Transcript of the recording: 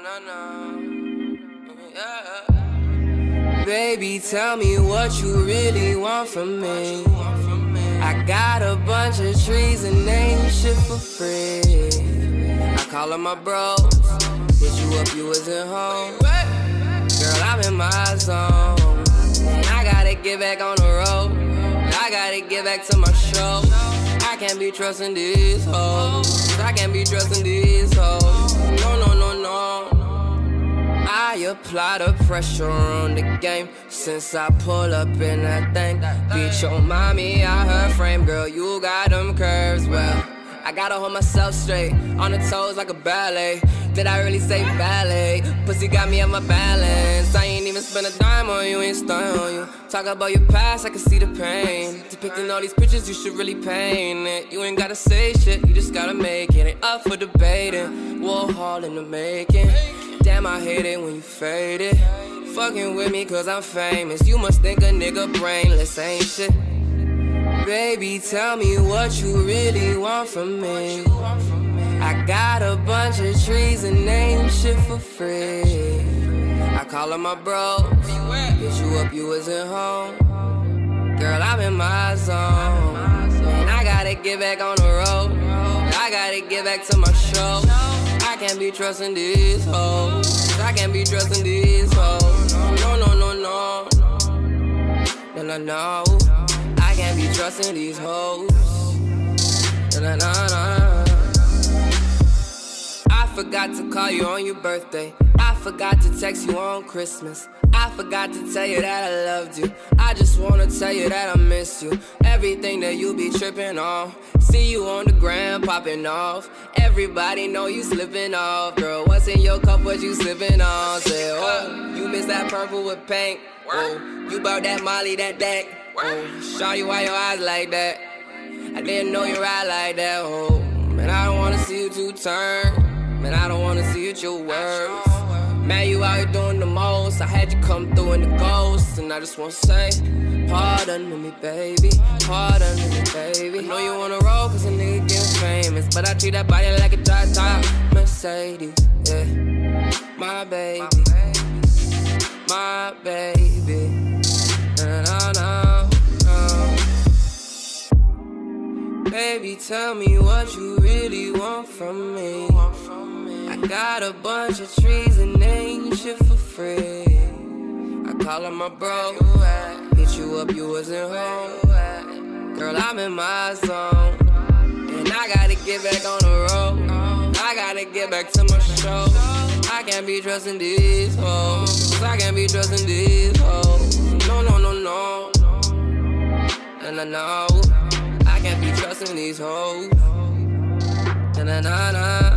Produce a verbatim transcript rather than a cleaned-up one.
na na na. Yeah. Baby, tell me what you really want from me. I got a bunch of trees and they ain't shit for free. I call up my bros, hit you up, you wasn't home. Girl, I'm in my zone. I gotta get back on the road. I gotta get back to my show. I can't be trusting these hoes. I can't be trusting these hoes. No, no, no, no. I apply the pressure on the game since I pull up in that thing. Beat your mommy out her frame, girl. You got them curves, well. I gotta hold myself straight, on the toes like a ballet. Did I really say ballet? Pussy got me on my balance. I ain't even spend a dime on you, ain't stunning on you. Talk about your past, I can see the pain. Depicting all these pictures, you should really paint it. You ain't gotta say shit, you just gotta make it. Ain't up for debating, Warhol in the making. Damn, I hate it when you fade it. Fucking with me cause I'm famous. You must think a nigga brainless, ain't shit. Baby, tell me what you really want from me. I got a bunch of trees and they ain't shit for free. I call up my bros, hit you up, you wasn't home. Girl, I'm in my zone. And I gotta get back on the road. I gotta get back to my show. I can't be trusting these hoes. I can't be trusting these hoes. No, no, no, no. No, no, no. I can't be trusting these hoes. No, no, no, no. I forgot to call you on your birthday. I forgot to text you on Christmas. I forgot to tell you that I loved you. I just wanna tell you that I miss you. Everything that you be tripping on. See you on the gram popping off. Everybody know you slipping off. Girl, what's in your cup, what you sipping on? Say, oh, you miss that purple with pink. Oh, you bought that Molly, that deck. Oh, shawty, why your eyes like that? I didn't know you ride like that. Oh, man, I don't wanna see you two turn. Man, I don't wanna see it, your words. Man, you out here doing the most. I had you come through in the ghost. And I just wanna say, pardon me, baby. Pardon me, baby. I know you wanna roll cause a nigga getting famous, but I treat that body like a dry-top Mercedes, yeah. My baby, my baby. And I know, know. Baby, tell me what you really want from me. Got a bunch of trees and they ain't shit for free. I call up my bro, hit you up, you wasn't home. Girl, I'm in my zone. And I gotta get back on the road. I gotta get back to my show. I can't be trusting these hoes. I can't be trusting these hoes. No, no, no, no. And I know I can't be trusting these hoes. And I know.